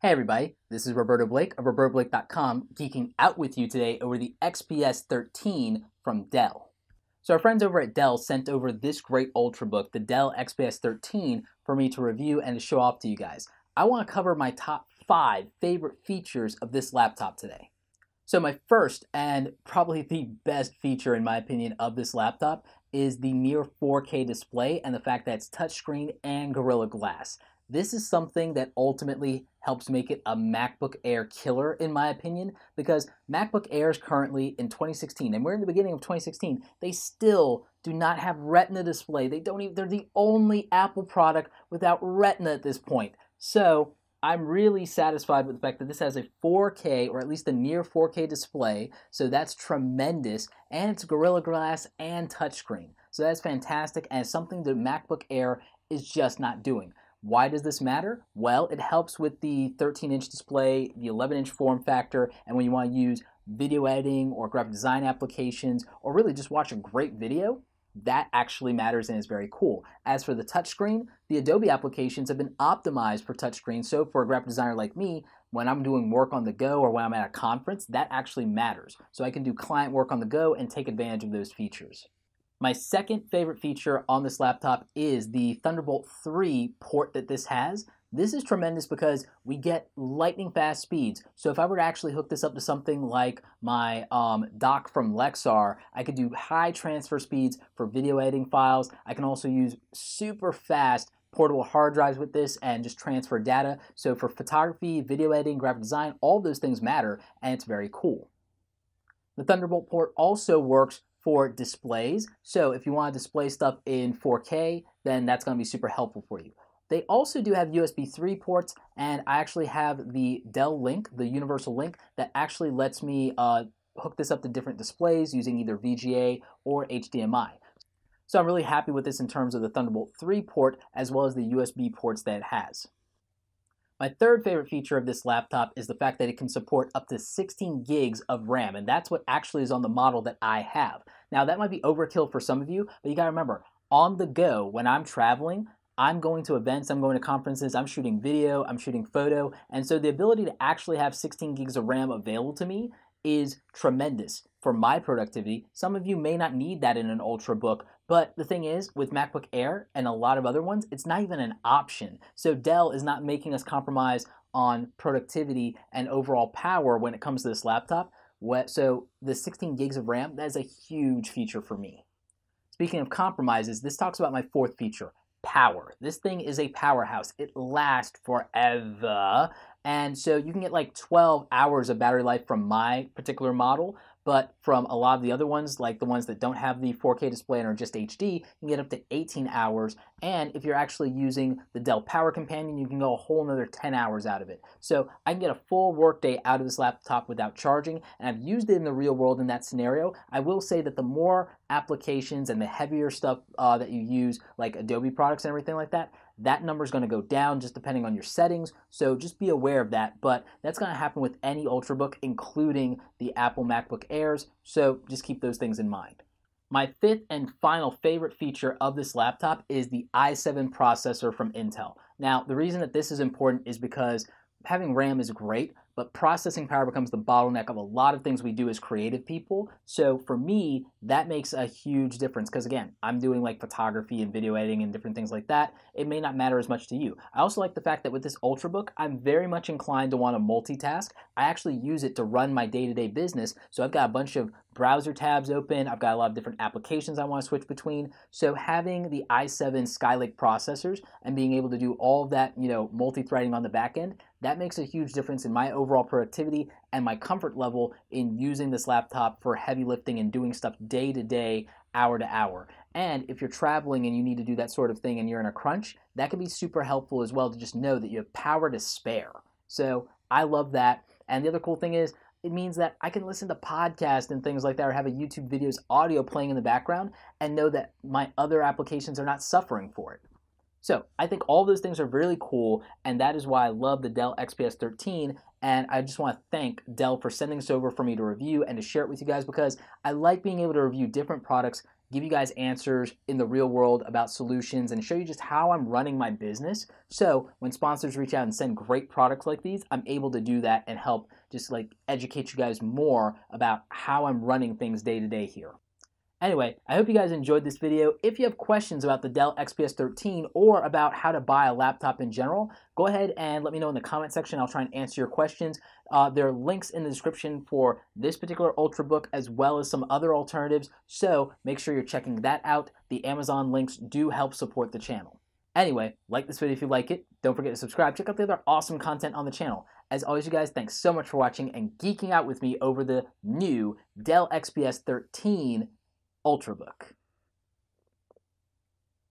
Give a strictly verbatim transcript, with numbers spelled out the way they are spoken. Hey everybody, this is Roberto Blake of roberto blake dot com geeking out with you today over the X P S thirteen from Dell. So our friends over at Dell sent over this great Ultrabook, the Dell X P S thirteen, for me to review and to show off to you guys. I want to cover my top five favorite features of this laptop today. So my first and probably the best feature in my opinion of this laptop is the near four K display and the fact that it's touchscreen and Gorilla Glass. This is something that ultimately helps make it a MacBook Air killer, in my opinion, because MacBook Airs currently in twenty sixteen, and we're in the beginning of twenty sixteen, they still do not have Retina display. They don't even, they're the only Apple product without Retina at this point. So I'm really satisfied with the fact that this has a four K, or at least a near four K display, so that's tremendous, and it's Gorilla Glass and touchscreen. So that's fantastic, and it's something the MacBook Air is just not doing. Why does this matter? Well, it helps with the thirteen inch display, the eleven inch form factor, and when you want to use video editing or graphic design applications, or really just watch a great video, that actually matters and is very cool. As for the touchscreen, the Adobe applications have been optimized for touchscreen, so for a graphic designer like me, when I'm doing work on the go or when I'm at a conference, that actually matters. So I can do client work on the go and take advantage of those features. My second favorite feature on this laptop is the Thunderbolt three port that this has. This is tremendous because we get lightning fast speeds. So if I were to actually hook this up to something like my um, dock from Lexar, I could do high transfer speeds for video editing files. I can also use super fast portable hard drives with this and just transfer data. So for photography, video editing, graphic design, all those things matter, and it's very cool. The Thunderbolt port also works for displays, so if you want to display stuff in four K, then that's going to be super helpful for you. They also do have U S B three ports, and I actually have the Dell Link, the universal link, that actually lets me uh, hook this up to different displays using either V G A or H D M I. So I'm really happy with this in terms of the Thunderbolt three port as well as the U S B ports that it has. My third favorite feature of this laptop is the fact that it can support up to sixteen gigs of RAM, and that's what actually is on the model that I have. Now that might be overkill for some of you, but you gotta remember, on the go, when I'm traveling, I'm going to events, I'm going to conferences, I'm shooting video, I'm shooting photo, and so the ability to actually have sixteen gigs of RAM available to me is tremendous for my productivity. Some of you may not need that in an Ultrabook, but the thing is, with MacBook Air and a lot of other ones, it's not even an option. So Dell is not making us compromise on productivity and overall power when it comes to this laptop. So the sixteen gigs of RAM, that is a huge feature for me. Speaking of compromises, this talks about my fourth feature, power. This thing is a powerhouse. It lasts forever. And so you can get like twelve hours of battery life from my particular model, but from a lot of the other ones, like the ones that don't have the four K display and are just H D, you can get up to eighteen hours. And if you're actually using the Dell Power Companion, you can go a whole another ten hours out of it. So I can get a full workday out of this laptop without charging, and I've used it in the real world in that scenario. I will say that the more applications and the heavier stuff uh, that you use, like Adobe products and everything like that, that number is going to go down just depending on your settings, so just be aware of that, but that's going to happen with any Ultrabook, including the Apple MacBook Airs, so just keep those things in mind. My fifth and final favorite feature of this laptop is the i seven processor from Intel. Now, the reason that this is important is because having RAM is great, but processing power becomes the bottleneck of a lot of things we do as creative people. So for me, that makes a huge difference because, again, I'm doing like photography and video editing and different things like that. It may not matter as much to you. I also like the fact that with this Ultrabook, I'm very much inclined to want to multitask. I actually use it to run my day-to-day business, so I've got a bunch of browser tabs open. I've got a lot of different applications I want to switch between. So having the i seven Skylake processors and being able to do all of that, you know, multi-threading on the back end, that makes a huge difference in my overall productivity and my comfort level in using this laptop for heavy lifting and doing stuff day to day, hour to hour. And if you're traveling and you need to do that sort of thing and you're in a crunch, that can be super helpful as well to just know that you have power to spare. So I love that. And the other cool thing is, it means that I can listen to podcasts and things like that, or have a YouTube video's audio playing in the background and know that my other applications are not suffering for it. So I think all those things are really cool, and that is why I love the Dell X P S thirteen, and I just want to thank Dell for sending this over for me to review and to share it with you guys, because I like being able to review different products give you guys answers in the real world about solutions and show you just how I'm running my business. So when sponsors reach out and send great products like these, I'm able to do that and help just like educate you guys more about how I'm running things day to day here. Anyway, I hope you guys enjoyed this video. If you have questions about the Dell X P S thirteen or about how to buy a laptop in general, go ahead and let me know in the comment section. I'll try and answer your questions. Uh, there are links in the description for this particular Ultrabook as well as some other alternatives, so make sure you're checking that out. The Amazon links do help support the channel. Anyway, like this video if you like it. Don't forget to subscribe. Check out the other awesome content on the channel. As always, you guys, thanks so much for watching and geeking out with me over the new Dell X P S thirteen Ultrabook.